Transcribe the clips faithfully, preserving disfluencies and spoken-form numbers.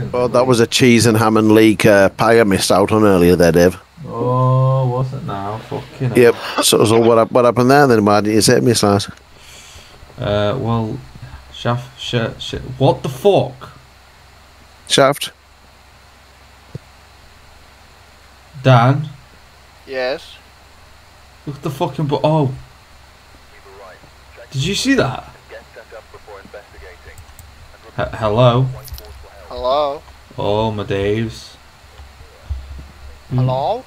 accent. Oh, that was a cheese and ham and leek uh, pie I missed out on earlier there, Dave. Oh, was it now? Fucking yep. Hell. So, so what, what happened there then? Why did you set me, Slice? Uh, well, shaft, shit, shit. What the fuck? Shaft? Dan? Yes? Look the fucking bo- oh. Did you see that? H hello? Hello? Oh, my Daves. Hello?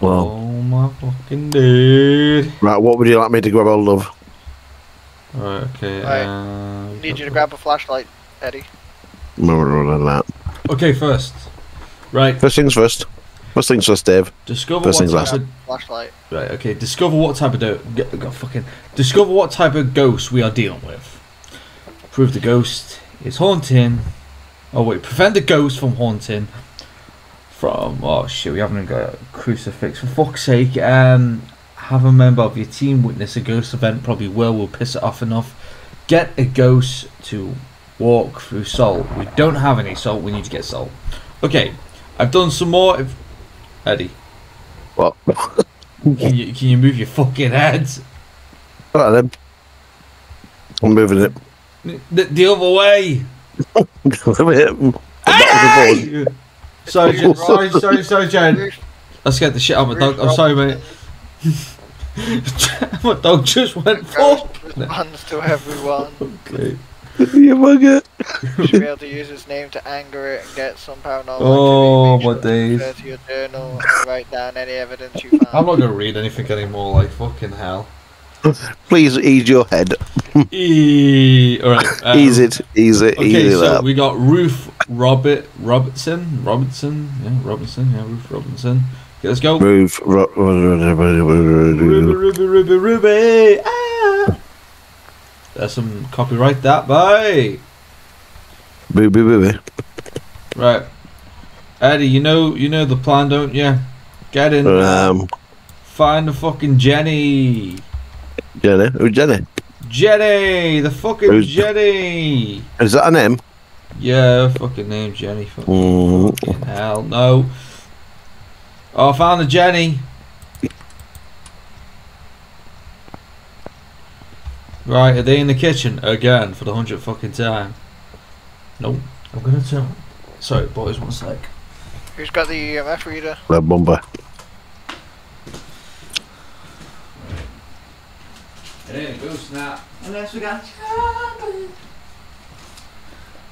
Well. Oh, my fucking dude. Right, what would you like me to grab hold of? Alright, okay. Right. Uh, Need you to grab a flashlight, Eddie. No, no, no, that. Okay, first. Right. First things first. First things first, Dave. Discover first what type last. of flashlight. Right. Okay. Discover what type of do get, got fucking. Discover what type of ghost we are dealing with. Prove the ghost is haunting. Oh wait, prevent the ghost from haunting. From oh shit, we haven't even got a crucifix. For fuck's sake, um, have a member of your team witness a ghost event. Probably will. We'll piss it off enough. Get a ghost to walk through salt. We don't have any salt. We need to get salt. Okay. I've done some more. If Eddie, what? can you can you move your fucking head? All right, then. I'm moving it. The, the other way. Hey! Sorry, sorry, sorry, sorry, Jen. I scared the shit out of my dog. I'm sorry, mate. My dog just went fuck. Responds to everyone. Okay. You mugger. You should be able to use its name to anger it and get some paranormal. Oh, my days. Go to your journal and write down any evidence you find. I'm not going to read anything anymore, like, fucking hell. Please ease your head. E Alright. Um, ease it, ease it, okay, ease it so up. We got Ruth Robert Robertson. Robertson? Yeah, Robertson. Yeah, Ruth Robertson. Okay, let's go. Ruth Ro Ruby, Ruby, Ruby, Ruby. Ah! There's some copyright that by. Boo boo boo boo. Right, Eddie, you know you know the plan, don't you? Get in. Um. Find the fucking Jenny. Jenny, who's Jenny? Jenny, the fucking Who's Jenny. Is that a name? Yeah, fucking name Jenny. Fucking, mm. fucking hell no. Oh, I found the Jenny. Right, are they in the kitchen again for the hundredth fucking time? Nope. I'm gonna tell. Sorry, boys, one sec. Who's got the E M F reader? The bomber. It ain't a ghost now. Unless we got chocolate.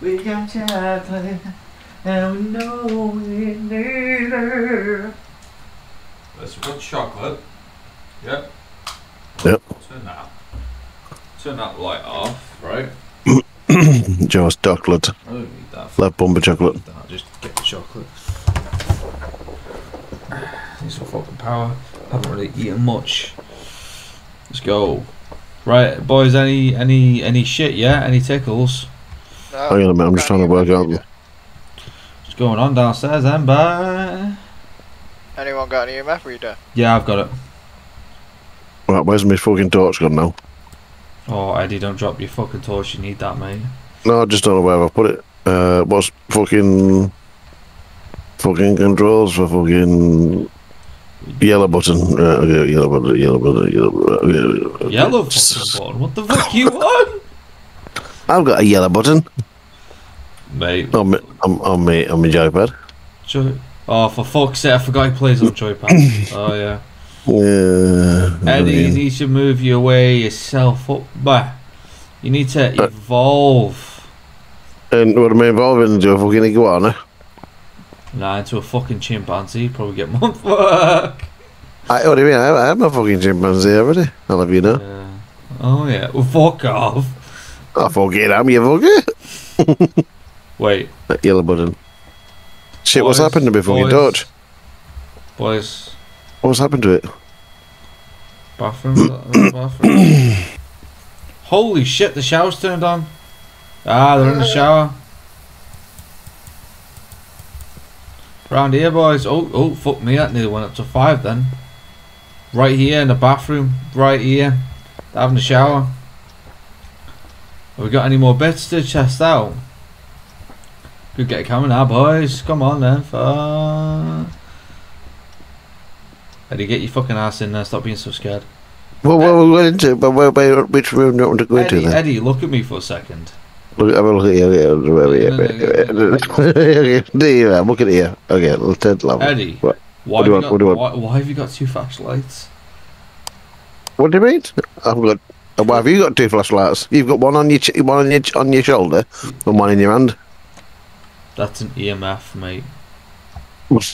We got chocolate. And we know it later. Let's put chocolate. Yep. Yep. Turn that. Turn that light off, right? Just chocolate. I don't need that. Left bumper chocolate. Just get the chocolate. Need some fucking power. Haven't really eaten much. Let's go. Right, boys. Any any any shit? Yeah. Any tickles? No, hang on a minute. I'm just trying to work out. What's going on downstairs, then, bye. Anyone got an E M F reader? Yeah, I've got it. Right, where's my fucking torch gone now? Oh, Eddie, don't drop your fucking torch, you need that, mate. No, I just don't know where I put it. Uh, what's fucking... Fucking controls for fucking... Yellow button. Uh, yellow button, yellow button, yellow button. Yellow fucking button? What the fuck you on? I've got a yellow button. Mate. On me, on, on me, on me joypad. Joy oh, for fuck's sake, I forgot he plays on joypad. Oh, yeah. Yeah, Eddie, you need to move your way yourself up, but you need to evolve. And what am I evolving into? A fucking iguana? Nah, into a fucking chimpanzee. Probably get more fuck. I, what do you mean? I, I'm a fucking chimpanzee already. I love you now. Yeah. Oh yeah, well, fuck off. I forget I'm your fucker. Wait. That yellow button. Shit, boys, what's happened to me fucking torch? Boys. What's happened to it? Bathroom. Bathroom. Holy shit, the shower's turned on. Ah, they're in the shower. Round here, boys. Oh, oh, fuck me, that nearly went up to five then. Right here in the bathroom. Right here. They're having a shower. Have we got any more beds to chest out? Could get it coming now, boys. Come on then, fuck. Eddie, get your fucking ass in there. Stop being so scared. Well, well, we'll go into it, but where, where, which room do you want to go Eddie, into then? Eddie, look at me for a second. Look, I'm looking at you. Yeah, I'm looking at you. Okay, let's turn the light. Eddie, what? Why, what have got, why, why have you got two flashlights? What do you mean? I've got. Why have you got two flashlights? You've got one on your ch one on your ch on your shoulder and one in your hand. That's an E M F, mate.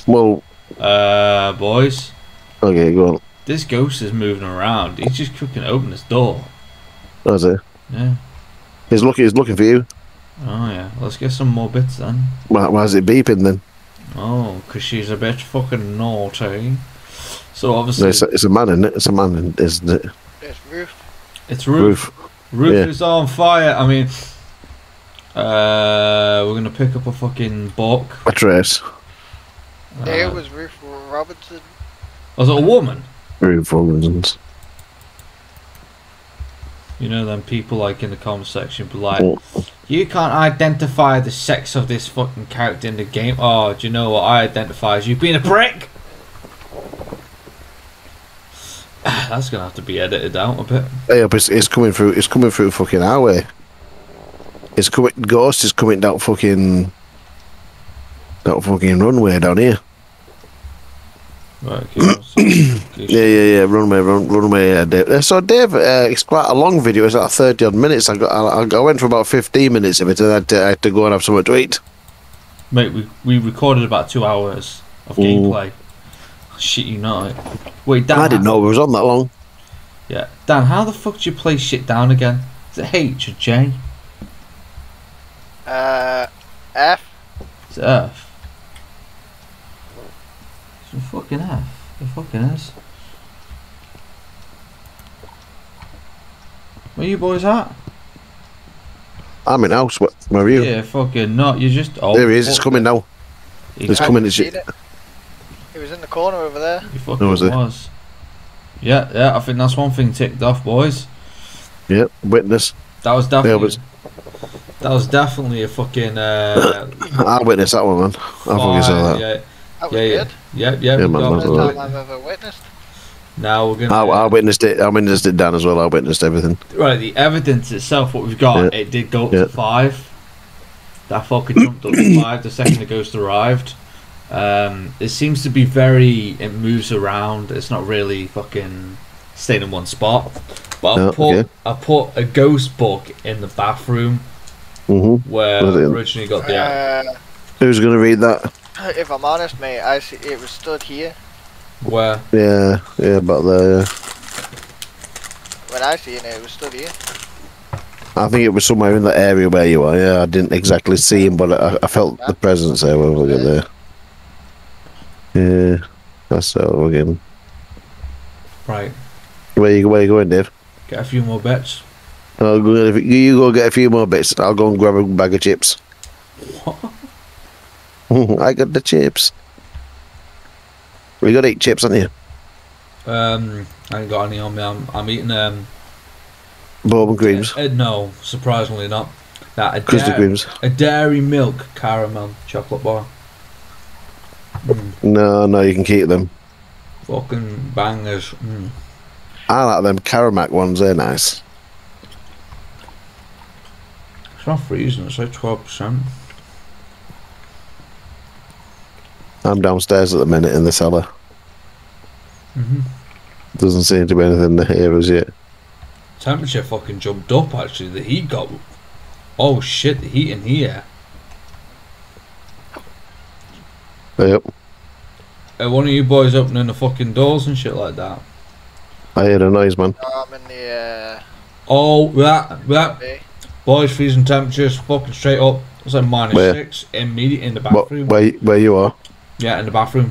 Well, uh, boys. Okay, go on. This ghost is moving around. He's just fucking open this door. That's it. Yeah. He's looking. He's looking for you. Oh yeah. Let's get some more bits then. Why, why is it beeping then? Oh, because she's a bit fucking naughty. So obviously no, it's, a, it's a man, isn't it? It's a man, isn't it? It's roof. It's roof. Roof, roof yeah. Is on fire. I mean, uh, we're gonna pick up a fucking book. A trace. Uh, there was Ruth Robinson. Was it a woman? Ruth Robinson. You know them people like in the comment section, but like, oh. You can't identify the sex of this fucking character in the game. Oh, do you know what I identify as? You being a prick. That's gonna have to be edited out a bit. Yeah, but it's, it's coming through. It's coming through fucking our way. It's coming. Ghost is coming down fucking. That fucking runway down here. Right, yeah, yeah, yeah. Runway, run, runway. Yeah, Dave. So, Dave, uh, it's quite a long video. It's like thirty odd minutes. I got, I, I went for about fifteen minutes of it, and I had to, I had to go and have something to eat. Mate, we we recorded about two hours of Ooh. gameplay. Shit, you know. Wait, Dan. I didn't know it was on that long. Yeah, Dan. How the fuck do you play shit down again? Is it H or J? Uh, F. It's F. It's fucking F. It fucking is. Where you boys at? I'm in house. Where, where are you? Yeah, fucking not. You just. Oh, there he is. It's coming now. It's coming. It's it. It was in the corner over there. You fucking no, was. It? was. Yeah, yeah. I think that's one thing ticked off, boys. Yep. Yeah, witness. That was definitely. Yeah, was. That was definitely a fucking. Uh, I witnessed that one, man. I fucking saw that. Yeah. That was yeah, yeah, yeah, yeah, yeah. First time I've ever witnessed. Now we're gonna. I, I witnessed it. I witnessed it, Dan, as well. I witnessed everything. Right, the evidence itself, what we've got, yeah. It did go up yeah. to five. That fucking jumped up to five the second the ghost arrived. Um, it seems to be very. It moves around. It's not really fucking staying in one spot. But oh, I put okay. I put a ghost book in the bathroom mm-hmm. where I originally got the. Uh, Who's gonna read that? If I'm honest, mate, I see it was stood here. Where? Yeah, yeah, about there. Yeah. When I seen it, it was stood here. I think it was somewhere in the area where you are. Yeah, I didn't exactly see him, but I, I felt the presence there when we got there. Yeah, that's that again. Right. Where you where you going, Dave? Get a few more bits. I'll go get a, you go get a few more bits. I'll go and grab a bag of chips. What? I got the chips. We got eight chips, haven't you? Um, I ain't got any on me. I'm, I'm eating um. Bourbon creams. Uh, uh, no, surprisingly not. Nah, a Crystal creams. A dairy milk caramel chocolate bar. Mm. No, no, you can keep them. Fucking bangers. Mm. I like them Caramac ones. They're nice. It's not freezing. It's like twelve percent. I'm downstairs at the minute in the cellar. Mm-hmm. Doesn't seem to be anything to hear as yet. Temperature fucking jumped up actually. The heat got. Oh shit! The heat in here. Yep. Are one of you boys opening the fucking doors and shit like that? I hear a noise, man. No, I'm in the. Uh... Oh, that that. Hey. Boys, freezing temperatures, fucking straight up. It's like minus where? six immediately in the bathroom. Where where you are? Yeah, in the bathroom.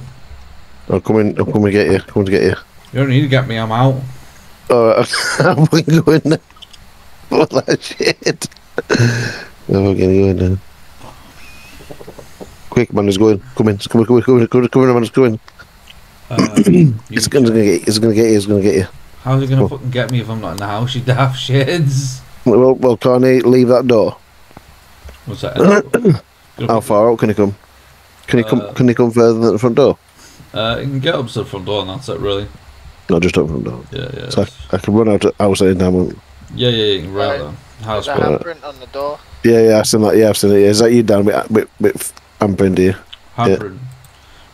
I'll come in. I'll come and get you. Come to get you. You don't need to get me. I'm out. Uh, I'm going go in there. What that shit? I'm going to go in there. Quick, man, he's going. Come in. Come in. Come in. Come in. Come in. Come in. Man, he's going. Uh, it's going to get. It's going to get you. It's going to get you. How's it going to oh. fucking get me if I'm not in the house? You daft shits. Well, well, can't he leave that door? What's that? How far out can he come? Can he come? Uh, can he come further than the front door? Uh, you can get up to the front door, and that's it, really. No, just up front door. Yeah, yeah. So I, I can run out outside now. Yeah, yeah, you can run out. House the handprint on the door. Yeah, yeah, I've seen that. Yeah, I've seen it. Yeah. Is that you, Dan? With with, with handprint here. Handprint.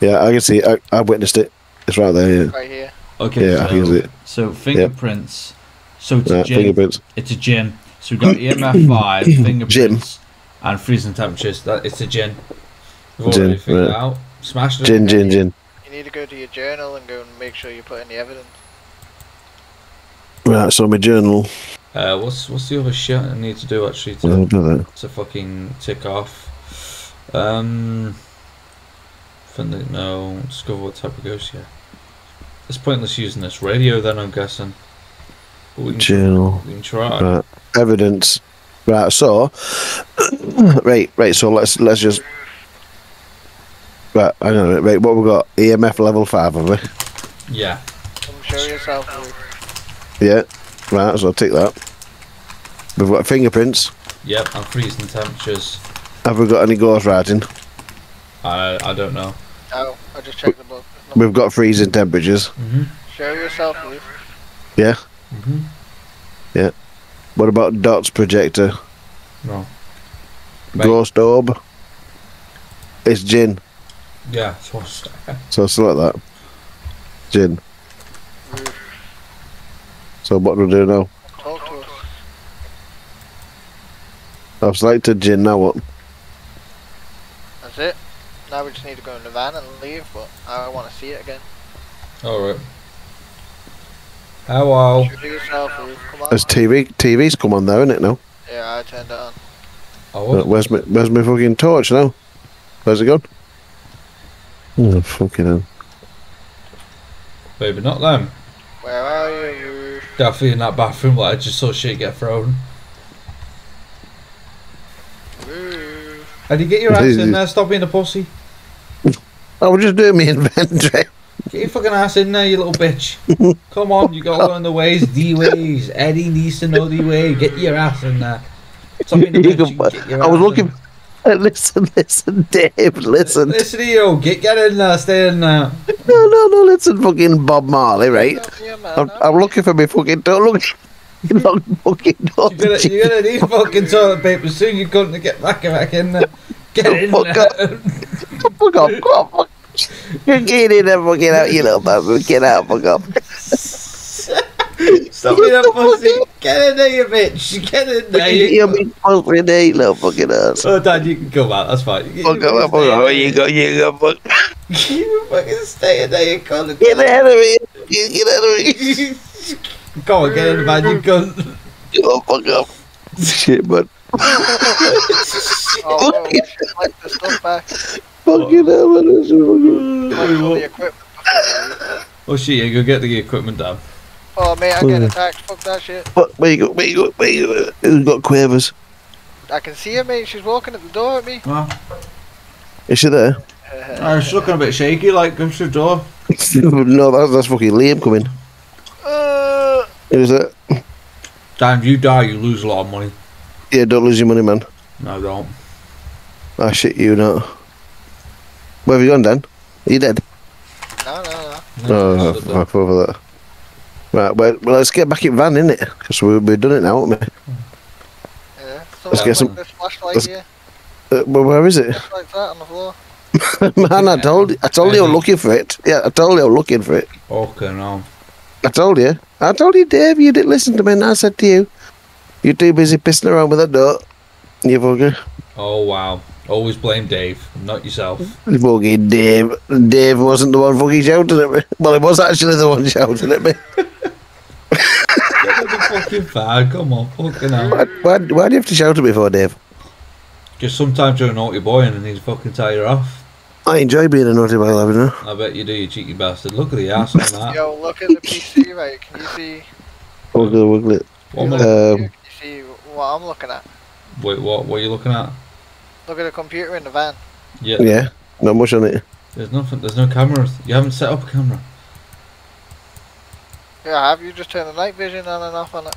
Yeah. yeah, I can see. It. I I witnessed it. It's right there. Yeah. Right here. Okay. Yeah, so, I can see it. So fingerprints. Yeah. So it's yeah, a gym. It's a gym. So we've got E M F five, fingerprints, Djinn. And freezing temperatures. That it's a Djinn. We've already Djinn, figured right. it out. Smash it. Djinn, Djinn, Djinn. You need to go to your journal and go and make sure you put in the evidence. Right, so my journal. Uh, what's what's the other shit I need to do actually to well, do to fucking tick off? Um, finally, no. Discover what type of ghost here. It's pointless using this radio then, I'm guessing. But we can journal. We can try. Right. Evidence. Right, so right, right, so let's let's just Right, I don't know, right, what we got? E M F level five, have we? Yeah. Come show yourself, Luke. Yeah, right, so I'll take that. We've got fingerprints. Yep, and freezing temperatures. Have we got any ghost writing? I I don't know. Oh, I just checked the book. We've got freezing temperatures. Mm-hmm. Show yourself, Luke. Yeah? Mm-hmm. Yeah. What about Dot's projector? No. Mate. Ghost orb? It's Djinn. Yeah, so I select that. Djinn. Mm. So what do we do now? Talk to us. I've selected Djinn, now what? That's it. Now we just need to go in the van and leave, but I want to see it again. Alright. Hello. There's T V. T V's come on there, isn't it now? Yeah, I turned it on. Oh, where's my Where's my fucking torch now? Where's it gone? Oh fucking hell! Maybe not them. Where are you? Definitely in that bathroom. Like I just saw shit get thrown. Ooh. How do you get your ass in there? Stop being a pussy. I was just doing my inventory. Get your fucking ass in there, you little bitch. Come on, you gotta learn the ways, the ways. Eddie needs to know the way. Get your ass in there. Stop being a bitch. You get your I was ass looking. In. Listen, listen, Dave, listen. Listen to you, get, get in there, stay in there. No, no, no, listen, fucking Bob Marley, right? Yeah, man, I'm, I'm looking for me fucking don't look. You're not fucking dog. You're, you're gonna need fucking toilet paper soon, you couldn't get back, back in there. Get in there. Fuck off, fuck off. You're getting in there, fucking out, you little bastard. Get out, fuck off. Stop being a pussy. Get in there, you bitch. Get in there. You're being pussy, there, you little fucking ass. Oh, Dad, you can come out. That's fine. You fuck up, fuck up. You go, you go, fuck. You fucking stay in there, you cunt. Get out of here. Get out of here. Come on, get in the van, you cunt. Oh, fuck up. Shit, bud. Oh, no, we should collect the stuff back. Fucking hell, man. This is fucking... Collect all the equipment. Oh, shit, yeah, go get the equipment down. Oh mate, I get attacked, fuck that shit. What? Where you go, where you go, where you go? Who's got quavers? I can see her mate, she's walking at the door at me. Oh. Is she there? Uh, oh, she's looking a bit shaky, like, go to the door. No, that's, that's fucking Liam coming. Uh, Who's that? Dan, if you die, you lose a lot of money. Yeah, don't lose your money, man. No, don't. Ah, shit, you not. Where have you gone, Dan? Are you dead? No, no, no. No, no, I'm over that. Right, well, well, let's get back in van, innit? Because we, we've done it now, haven't we? Yeah, let's get some. Let's, here. Uh, well, where is it? Like that on the floor. Man, I told you, I told you I was looking for it. Yeah, I told you I was looking for it. Okay, no. I told you. I told you, Dave, you didn't listen to me, and I said to you, you're too busy pissing around with that nut. You bugger. Oh, wow. Always blame Dave, not yourself. Fucking Dave. Dave wasn't the one fucking shouting at me. Well, he was actually the one shouting at me. Fucking bad, come on, fucking hell. Why, why, why do you have to shout at me for, Dave? Just sometimes you're a naughty boy and I need to fucking tie you off. I enjoy being a naughty boy, haven't I? I bet you do, you cheeky bastard. Look at the ass on that. Yo, look at the P C, right? Can you see? Wiggle, wiggle it. Can you see what I'm looking at? Wait, what? What are you looking at? Look at the computer in the van. Yeah. Yeah. Not much on it. There's nothing. There's no cameras. You haven't set up a camera. Yeah, I have. You just turn the night vision on and off on it.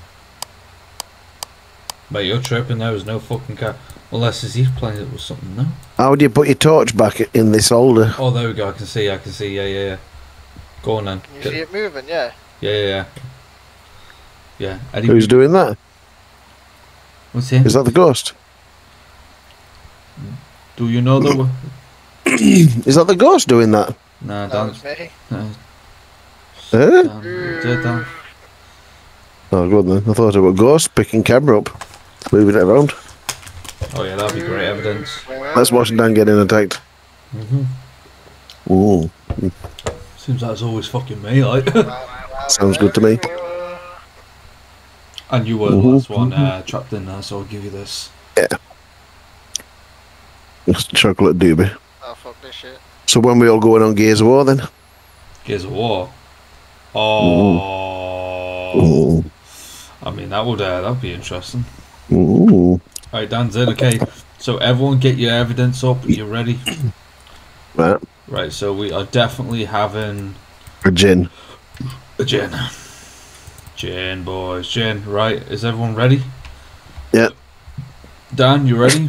Mate, you're tripping. There was no fucking camera. Unless as he's playing it with something now. How do you put your torch back in this holder? Oh, there we go. I can see. I can see. Yeah, yeah, yeah. Go on then. You Get see it moving, yeah. Yeah, yeah, yeah. Yeah. Eddie Who's doing that? What's he? Is that the ghost? Do you know the? Is that the ghost doing that? No, that was me. No. Eh? Down, down. Oh, good then. I thought it was a ghost picking camera up, moving it around. Oh yeah, that'd be great evidence. Let's watch Dan getting attacked. Mm-hmm. Ooh. Seems that's always fucking me, like. Sounds good to me. And you were the last one uh, trapped in there, so I'll give you this. Yeah. Just a chocolate doobie. Oh, fuck this shit. So when we all going on Gears of War then? Gears of War? Oh. Ooh. Ooh. I mean, that would uh, that'd be interesting. Ooh. Alright, Dan's in, okay. So everyone get your evidence up, are you ready? Right. Right, so we are definitely having... A Djinn. A Djinn. Djinn, boys, Djinn. Right, is everyone ready? Yeah. Dan, you ready?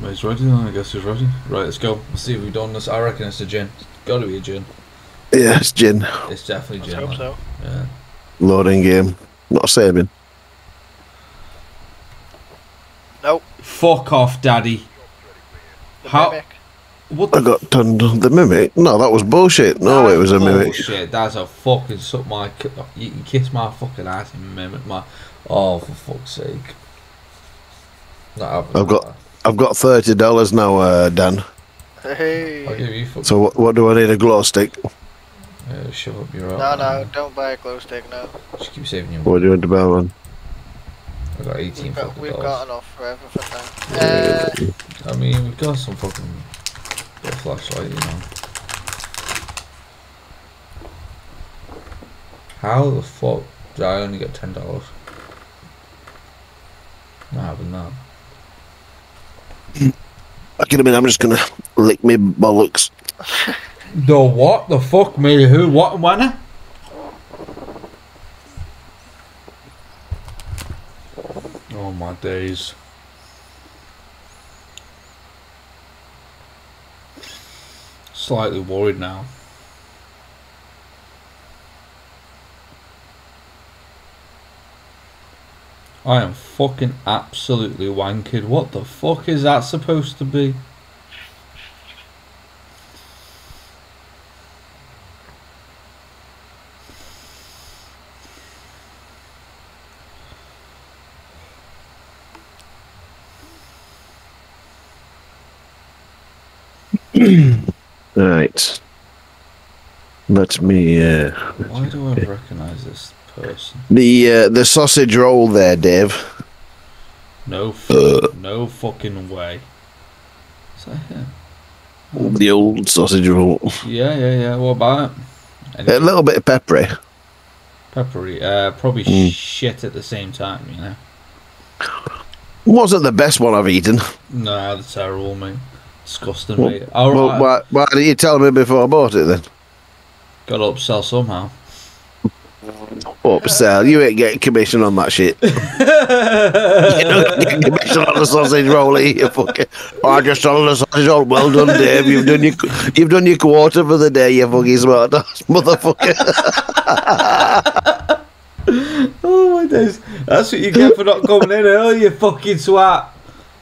Well, he's ready, I guess he's ready. Right, let's go. Let's see if we've done this. I reckon it's a Djinn. It's got to be a Djinn. Yeah, it's Djinn. It's definitely Djinn. I hope so. Yeah. Loading game. Not saving. Nope. Fuck off, Daddy. The How? Mimic. What the I got done the mimic. No, that was bullshit. No, that it was a bullshit. mimic. Bullshit. That's a fucking suck my. You can kiss my fucking ass and mimic my. Oh, for fuck's sake. Not I've got. That. I've got thirty dollars now, uh, Dan. Hey. I'll give you fucking so what, what do I need? A glow stick. Uh, shove up your. No, arm, no, man. Don't buy a glow stick now. Just keep saving your. What do you want to buy one? I've got eighteen we've got, fucking we've dollars. We've got enough for everything now. Uh, I mean, we've got some fucking bit of flashlight, you know. How the fuck did I only get ten dollars? Not having that. I could have been, I'm just gonna lick me bollocks. The what? The fuck? Me who? What? Wanna? Oh my days. Slightly worried now. I am fucking absolutely wankered. What the fuck is that supposed to be? Right. Let me. Uh, let Why do I recognise this person? The uh, the sausage roll there, Dave. No, uh. no fucking way. Is that him? The old sausage roll. Yeah, yeah, yeah. What about it? Anything? A little bit of peppery. Peppery. Uh, probably mm. shit at the same time, you know. Wasn't the best one I've eaten. No, that's terrible, mate. Disgusting, well, mate. All well, right. why, why didn't you tell me before I bought it then? Got to upsell somehow. Upsell? You ain't getting commission on that shit. You don't get commission on the sausage roll, you fucking. I just sold the sausage roll. Well done, Dave. You've done your you've done your quarter for the day. You fucking smart ass motherfucker. Oh my days! That's what you get for not coming in early. You fucking swat.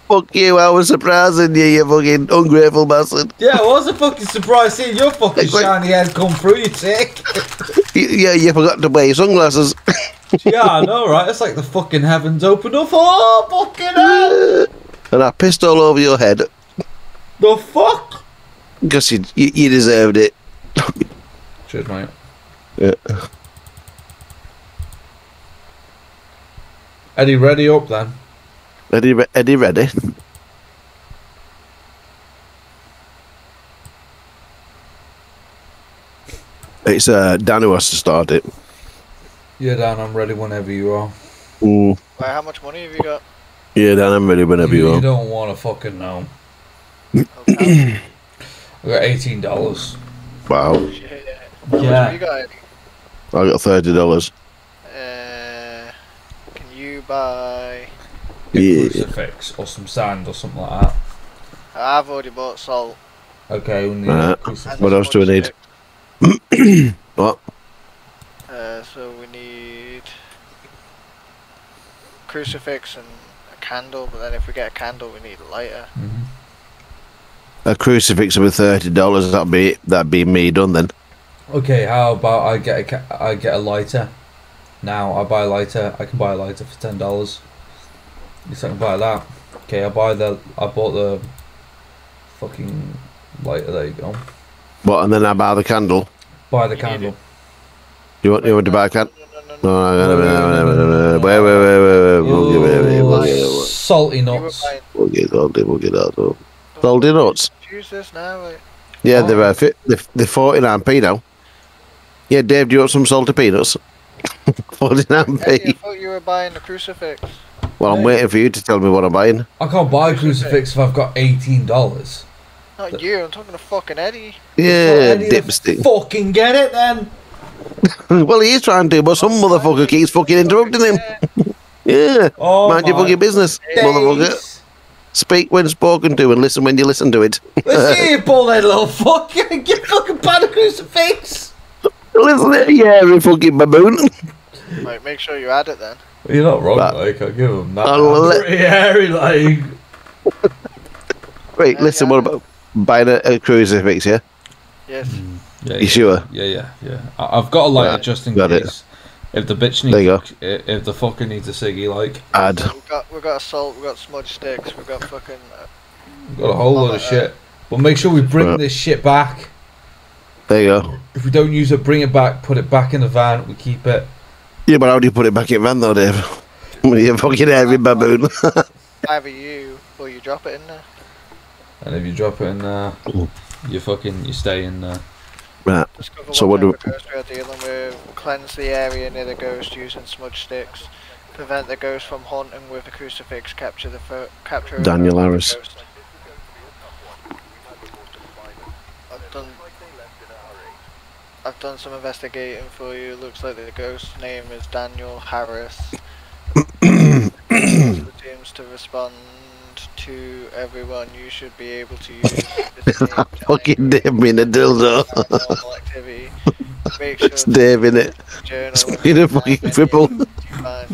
Fuck you, I was surprising you, you fucking ungrateful bastard. Yeah, I was a fucking surprise seeing your fucking like, shiny head come through, you tick. Yeah, you forgot to wear your sunglasses. Yeah, I know, right? It's like the fucking heavens opened up. Oh, fucking hell! And I pissed all over your head. The fuck? Because you, you, you deserved it. Cheers, mate. Yeah. Eddie, ready up then. Eddie, Eddie, ready? It's uh, Dan who has to start it. Yeah, Dan, I'm ready whenever you are. Ooh. Wait, how much money have you got? Yeah, Dan, I'm ready whenever you, you are. You don't want to fucking know. Okay. I got eighteen dollars. Wow. Yeah. How much have you got, Eddie? I got thirty dollars. Uh, can you buy? yeah. crucifix or some sand or something like that. I've already bought salt. Okay, we need uh, crucifix. What else do we need? What? Uh, so we need crucifix and a candle, but then if we get a candle, we need a lighter. Mm-hmm. A crucifix with thirty dollars. That'd be that'd be me done then. Okay, how about I get a ca I get a lighter? Now I buy a lighter. I can buy a lighter for ten dollars. You something like that? Okay, I buy the I bought the fucking lighter. There you go. What? And then I buy the candle. Buy the you candle. You want you want to buy a candle? No, no, no, no, no, no. Wait, wait, wait, wait, wait. Salty nuts. We'll get salty. We'll get out though. Salty nuts. Use this now. Like. Yeah, oh. they're uh, they're forty nine p now. Yeah, Dave, do you want some salty peanuts? forty nine p. Hey, I thought you were buying a crucifix. Well, I'm hey. waiting for you to tell me what I'm buying. I can't buy a crucifix if I've got eighteen dollars. Not Th you. I'm talking to fucking Eddie. Yeah, Eddie dipstick. Fucking get it then. Well, he is trying to, but some oh, motherfucker keeps fucking interrupting him. Yeah. Oh, mind your fucking business, days. motherfucker. Speak when spoken to and listen when you listen to it. Let's see you, bullhead little fuck. Get fucking bad at crucifix. Listen to yeah, you fucking baboon. Right, make sure you add it then. Well, you're not wrong, but like, I'll give him that. Pretty hairy, like. Wait, yeah, listen, yeah. what about buying a, a crucifix, yeah? Yes. Mm, yeah, you yeah, sure? Yeah, yeah, yeah. I I've got a lighter right, just in case. It. If the bitch needs, if the fucker needs a ciggy, like add. So we've got, we've got salt, we've got smudge sticks, we've got fucking. Uh, we've got a whole lot of shit. But make sure we bring right. this shit back. There you go. If we don't use it, bring it back. Put it back in the van. We keep it. Yeah, but how do you put it back in the van though, Dave? When you fucking heavy baboon. Either you or you drop it in there. And if you drop it in there, Ooh. you fucking you stay in there. Right. So what do we are dealing with? Cleanse the area near the ghost using smudge sticks. Prevent the ghost from haunting with a crucifix. Capture the capture. Daniel Harris. I've done. I've done some investigating for you. Looks like the ghost's name is Daniel Harris. It seems to respond. To everyone, you should be able to use this fucking Dave in a dildo. Sure it's Dave in it. You're a fucking cripple.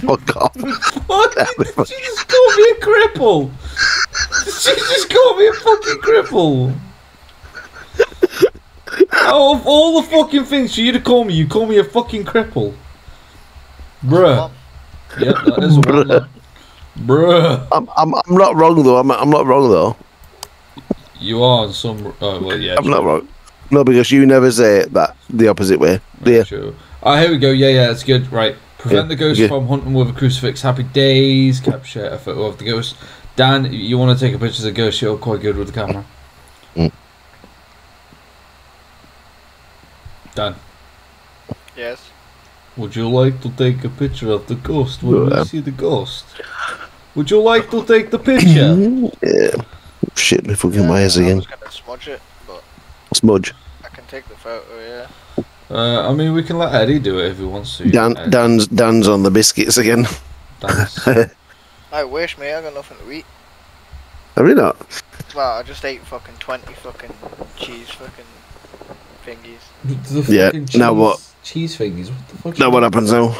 Fuck off. What? Did she just call me a cripple? Did she just call me a fucking cripple? Out of all the fucking things for you to call me, you call me a fucking cripple. Bruh. Yep, that is one. Bruh. I'm, I'm, I'm not wrong though. I'm, I'm not wrong though. You are on some. Oh, well, yeah. I'm true. not wrong. No, because you never say it that the opposite way. Yeah. True. Ah, oh, here we go. Yeah, yeah, that's good. Right. Prevent yeah. the ghost yeah. from hunting with a crucifix. Happy days. Capture a photo of the ghost. Dan, you want to take a picture of the ghost? You're quite good with the camera. Mm. Dan. Yes. Would you like to take a picture of the ghost when yeah. we see the ghost? Would you like to take the picture? Yeah. Shit, if we get my eyes again. I was gonna smudge it, but smudge. I can take the photo, yeah. Uh, I mean, we can let Eddie do it if he wants to. Dan, Dan's, Dan's on the biscuits again. Dan's. I wish, mate. I got nothing to eat. Have you not? Well, I just ate fucking twenty fucking cheese fucking thingies. The fucking yeah. Cheese, now what? Cheese thingies. What the fuck? Now what happens now?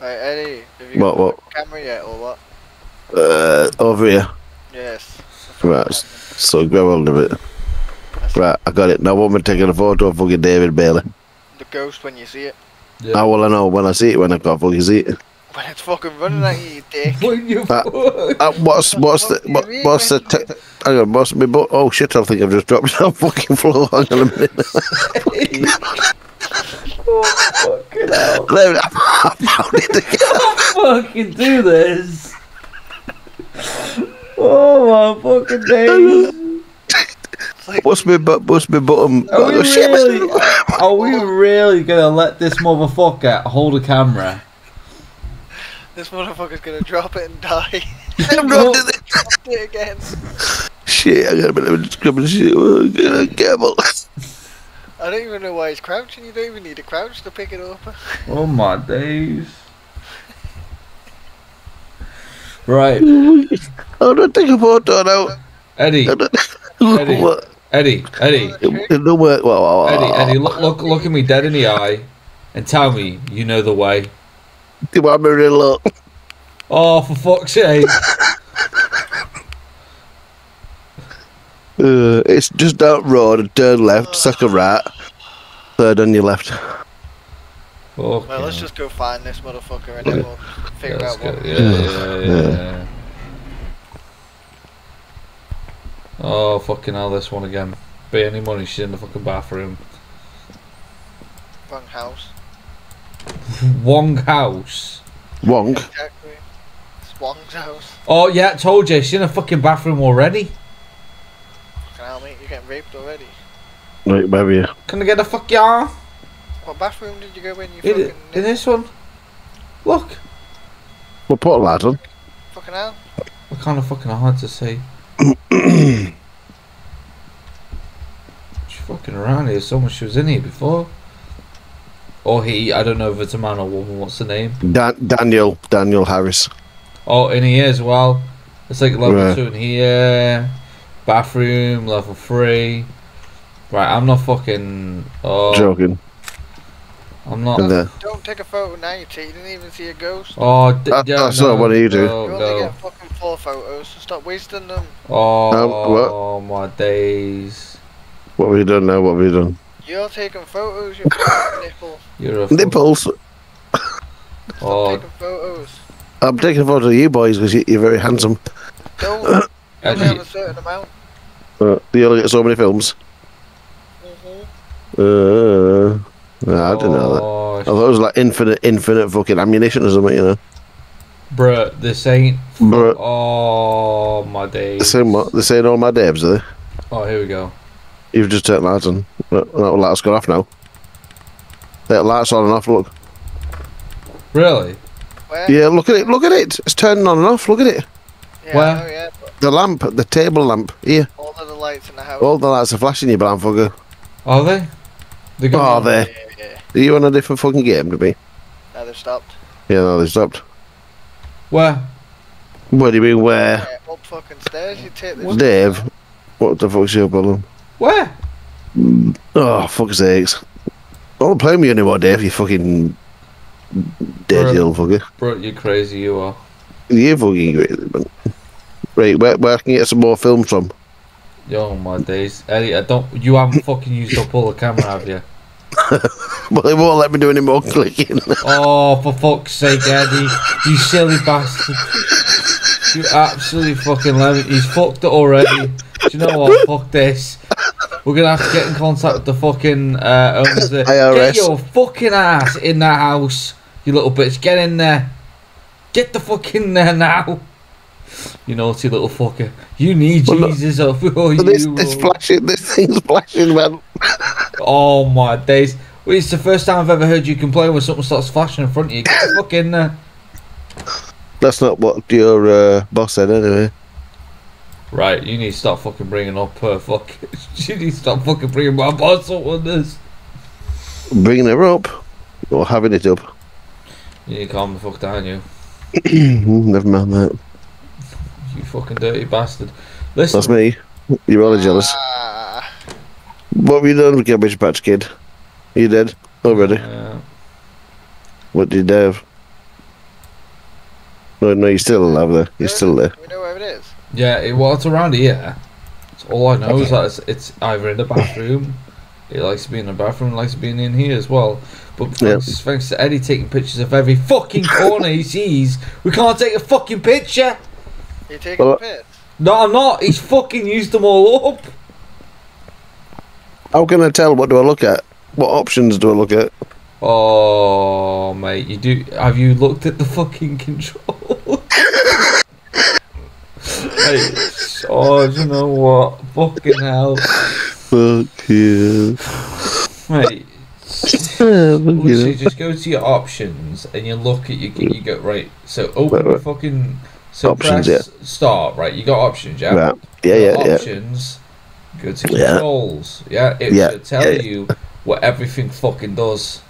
Right, Eddie. Have you what? Got what? Camera yet or what? Uh, over here. Yes. Right, so grab hold of it. That's right, I got it. Now what am I taking a photo of fucking David Bailey? The ghost when you see it. Yeah. How will I know when I see it when I can't fucking see it? When it's fucking running at you, you dick. When you uh, uh, What's, what's the, what, what's the, te hang on, what's my butt? Oh shit, I think I've just dropped it on fucking floor. Hang on a minute. Oh, fucking hell. I found it again. Don't fucking do this. Oh my fucking days! What's me but what's me button? Are we really? Are we really gonna let this motherfucker hold a camera? This motherfucker's gonna drop it and die. I'm dropped it, dropped it again. Shit! I gotta be scrubbing shit. Gamble. I don't even know why he's crouching. You don't even need to crouch to pick it up. Oh my days. Right. I don't think about that out. Eddie. Eddie. Eddie. Eddie. It'll work. Eddie. Eddie. Look, look, look at me dead in the eye, and tell me you know the way. Do I marry a lot? Oh, for fuck's sake! Uh, it's just that road. And turn left. Second right. Third on your left. Okay. Well, let's just go find this motherfucker and then we'll figure yeah, out what. Yeah, yeah, yeah, yeah. Oh, fucking hell, this one again. Barely money, she's in the fucking bathroom. Wrong house. Wong house? Wong? Exactly. It's Wong's house. Oh, yeah, I told you, she's in a fucking bathroom already. Fucking hell, mate, you're getting raped already. Wait, where are you? Can I get a fuck ya? What bathroom did you go in? You in, in this one. Look. We'll put a lad on. Fucking hell. We're kind of fucking hard to see. She's fucking around here so much. She was in here before. Or he, I don't know if it's a man or woman. What's the name? Da Daniel. Daniel Harris. Oh, in here as well. It's like level yeah. two in here. Bathroom, level three. Right, I'm not fucking... Oh. Joking. I'm not. Don't take a photo now, you cheat. You didn't even see a ghost. Oh, d that, yeah, that's no, not what you do. No, you only no. get fucking four photos, so stop wasting them. Oh, um, oh my days. What have you done now? What have you done? You're taking photos, you fucking nipple. You're a nipples. Oh. Taking photos. I'm taking photos of you boys because you're very handsome. Don't. You only have a certain amount. Uh, you only get so many films. Mm-hmm. Uh. No, I didn't oh, know that. I thought it was like infinite, infinite fucking ammunition or something, you know. Bruh, this ain't. Bruh. Oh, my days. This ain't all my days, are they? Oh, here we go. You've just turned lights on. That light's gone off now. That light's on and off, look. Really? Where? Yeah, look at it, look at it. It's turning on and off, look at it. Yeah, where? Oh, yeah, the lamp, the table lamp, here. All of the lights in the house. All the lights are flashing, you blind fucker. Are they? They are they? Are you on a different fucking game to me? No, they've stopped. Yeah, no, they've stopped. Where? What do you mean, where? Yeah, up fucking stairs, you take this. Dave, down. What the fuck's your problem? Where? Oh, fuck's sakes. I don't play me anymore, Dave, you fucking... dead bro, you little fucker. Bro, you're crazy, you are. You're fucking crazy, man. Right, where, where can you get some more films from? Oh my days. Eddie, I don't... You haven't fucking used up all the camera, have you? Well, they won't let me do any more clicking. Oh, for fuck's sake, Eddie, you silly bastard! You absolutely fucking love it. He's fucked it already. Do you know what? Fuck this. We're gonna have to get in contact with the fucking uh, owners. Of I R S. Get your fucking ass in that house, you little bitch. Get in there. Get the fuck in there now. You naughty little fucker. You need well, Jesus up before you. This, this flashing. This thing's flashing, man. Oh my days! Well, it's the first time I've ever heard you complain when something starts flashing in front of you. Get the fuck in there. That's not what your uh, boss said, anyway. Right, you need to stop fucking bringing up her uh, fuck. You need to stop fucking bringing my boss up on this. Bringing her up or having it up? You need to calm the fuck down, you. Never mind that. You fucking dirty bastard. Listen. That's me. You're all jealous. Uh... What have you done with Garbage Patch Kid? You did already. Yeah. What did you have? No, no, you're still alive there. You're still there. We know where it is. Yeah, it, well, it's around here. It's all I know okay. is that it's, it's either in the bathroom. It likes to be in the bathroom. It likes to be in here as well. But thanks, yep. thanks to Eddie taking pictures of every fucking corner he sees, we can't take a fucking picture. You're taking well, a piss? No, I'm not. He's fucking used them all up. How can I tell? What do I look at? What options do I look at? Oh, mate, you do. Have you looked at the fucking control? Hey, oh, do you know what? Fucking hell. Fuck you. Mate. So you just go to your options and you look at your. You go, right, so open right, right. the fucking. So options, press yeah. start, right? You got options, yeah? Right. Yeah, yeah, options, yeah. Options, go to controls, yeah? yeah? It yeah, will tell yeah, yeah. you what everything fucking does.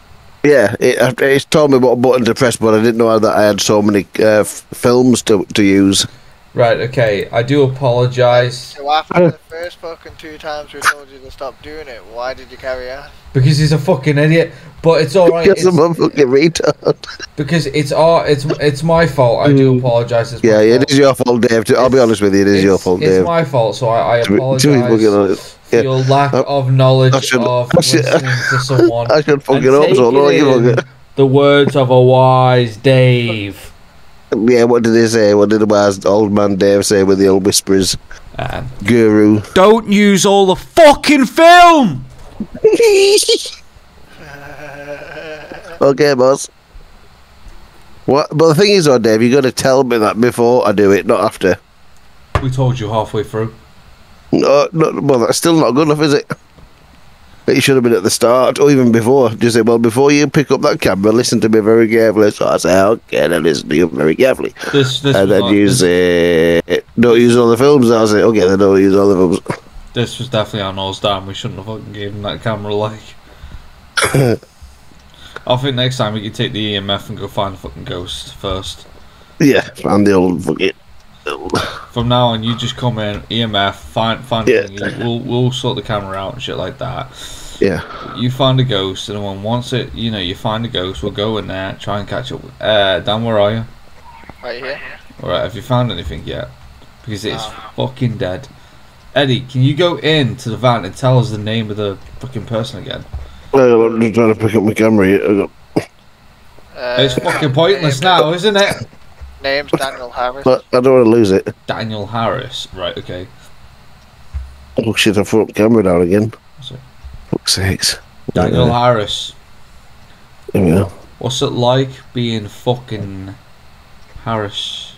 Yeah, it, it's told me what button to press, but I didn't know that I had so many uh, f films to to use. Right, okay, I do apologise. So after the first fucking two times we told you to stop doing it, why did you carry on? Because he's a fucking idiot, but it's alright. Because I'm a fucking retard. Because it's, our, it's, it's my fault, I do apologise. Yeah, yeah, it is your fault, Dave. I'll be honest with you, it is your fault, Dave. It's my fault, so I, I apologise for yeah. your lack I, of knowledge I should, of I should, listening to someone. I should fucking hope so, don't you? The words of a wise Dave. Yeah, what did they say? What did the old man Dave say with the old whispers? Um, Guru. Don't use all the fucking film! Okay, boss. What? But the thing is, though, Dave, you got to tell me that before I do it, not after. We told you halfway through. No, no, well, that's still not good enough, is it? It should have been at the start, or even before. Just say, well, before you pick up that camera, listen to me very carefully. So I say, okay, then listen to you very carefully. This, this and then like, you say, don't use all the films. I say, okay, then don't use all the films. This was definitely our nose down. We shouldn't have fucking given that camera, like. I think next time we can take the E M F and go find the fucking ghost first. Yeah, find the old fucking... From now on, you just come in, E M F, find, find, yeah. we'll, we'll sort the camera out and shit like that. Yeah. You find a ghost, and then once it, you know, you find a ghost, we'll go in there, try and catch up. Uh, Dan, where are you? Right here. Alright, have you found anything yet? Because it's oh. fucking dead. Eddie, can you go in to the van and tell us the name of the fucking person again? No, I'm just trying to pick up my camera here. Uh, it's fucking pointless now, isn't it? Name's Daniel Harris. But I don't want to lose it. Daniel Harris, right? Okay. Oh shit! I threw the camera down again. Fuck's sakes. Daniel yeah. Harris. There we go. What's it like being fucking Harris?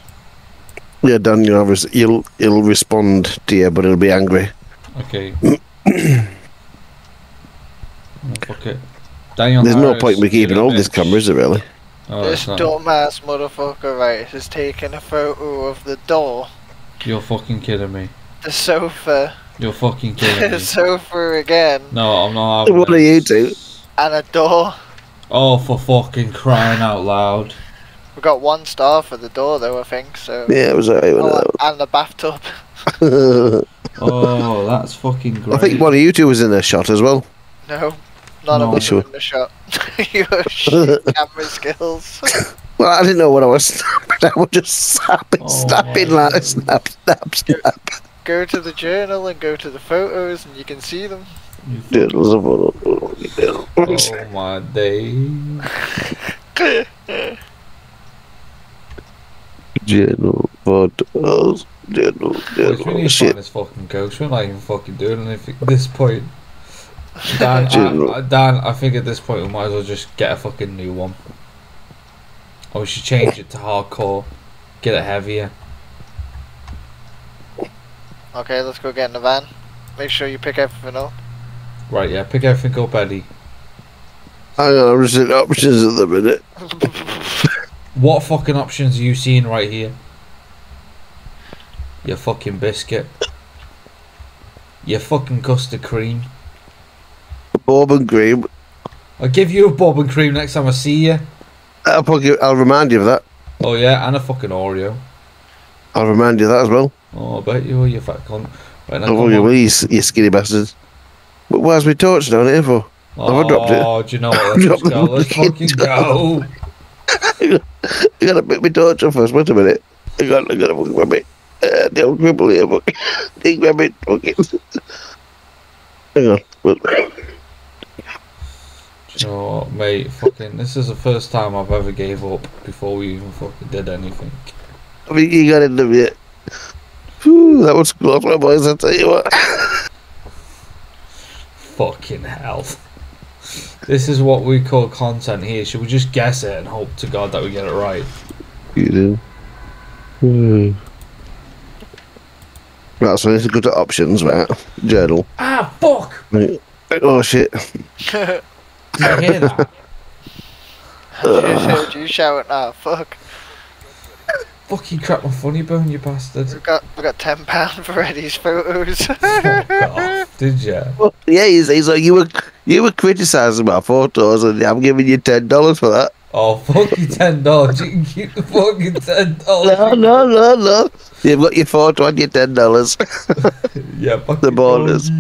Yeah, Daniel Harris. He'll he'll respond to you, but he'll be angry. Okay. Fuck it. Daniel. There's Harris, no point in me keeping all these cameras, is there really? Oh, this dumbass motherfucker right has taken a photo of the door. You're fucking kidding me. The sofa. You're fucking kidding me. The sofa again. No, I'm not having What are you two? And a door. Oh, for fucking crying out loud. We got one star for the door though, I think, so... Yeah, it was alright with that. And the bathtub. Oh, that's fucking great. I think one of you two was in a shot as well. No. None no. of us were in the shot. Your shit camera skills. Well, I didn't know what I was snapping. I was just snapping, oh, snapping like snap, snap, snap. Go to the journal and go to the photos and you can see them. Oh my day. Journal photos. Journal, journal. We need to find this fucking ghost. We're not even fucking doing anything at this point. Dan, I, Dan, I think at this point we might as well just get a fucking new one. Or we should change it to hardcore. Get it heavier. Okay, let's go get in the van. Make sure you pick everything up. Right, yeah, pick everything up, Eddie. Hang on, I'm just in options at the minute. What fucking options are you seeing right here? Your fucking biscuit. Your fucking custard cream. Bob and cream. I'll give you a bob and cream next time I see you. I'll, probably, I'll remind you of that. Oh yeah, and a fucking Oreo. I'll remind you of that as well. Oh, I bet you, you fat cunt. Right, oh, you, you skinny bastards. But where's my torch down here for? Oh, have I dropped it? Oh, do you know what? Let's go, let's fucking go. I gotta pick my torch up first, wait a minute. I gotta, I gotta fucking grab it. Uh, the old cripple here, fucking. They grab it, fucking. Hang on, wait. You know what, mate, fucking, this is the first time I've ever gave up before we even fucking did anything. I mean, you got into it. Whew, that was cool, my boys, I'll tell you what. Fucking hell. This is what we call content here. Should we just guess it and hope to God that we get it right? You do. Hmm. Right, so let's go to options, right? Journal. Ah, fuck! Oh, shit. Did you hear that? I just heard you shouting that, fuck. Fucking crap my funny bone, you bastard. We got, we got ten pounds for Eddie's photos. Fuck off, did ya? Well, yeah, he's, he's like, you were, You were criticising my photos and I'm giving you ten dollars for that. Oh, fucking ten dollars. You can keep the fucking ten dollars. No, no, no, no. You've got your photo and your ten dollars. Yeah, fucking the bonus.